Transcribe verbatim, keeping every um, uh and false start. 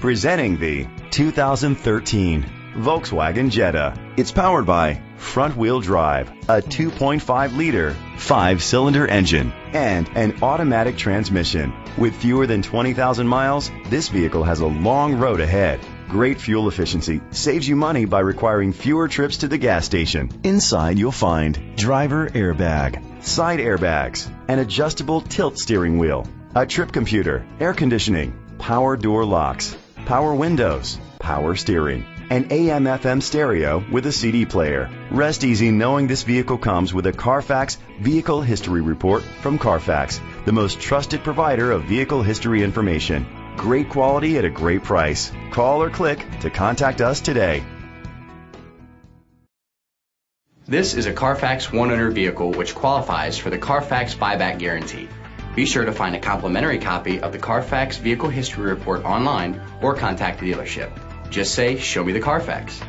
Presenting the two thousand thirteen Volkswagen Jetta. It's powered by front-wheel drive, a two point five liter five-cylinder engine, and an automatic transmission. With fewer than twenty thousand miles, this vehicle has a long road ahead. Great fuel efficiency saves you money by requiring fewer trips to the gas station. Inside you'll find driver airbag, side airbags, an adjustable tilt steering wheel, a trip computer, air conditioning, power door locks, power windows, power steering, an A M F M stereo with a C D player. Rest easy knowing this vehicle comes with a Carfax Vehicle History Report from Carfax, the most trusted provider of vehicle history information. Great quality at a great price. Call or click to contact us today. This is a Carfax One Owner vehicle which qualifies for the Carfax Buyback Guarantee. Be sure to find a complimentary copy of the Carfax Vehicle History Report online or contact the dealership. Just say, "Show me the Carfax."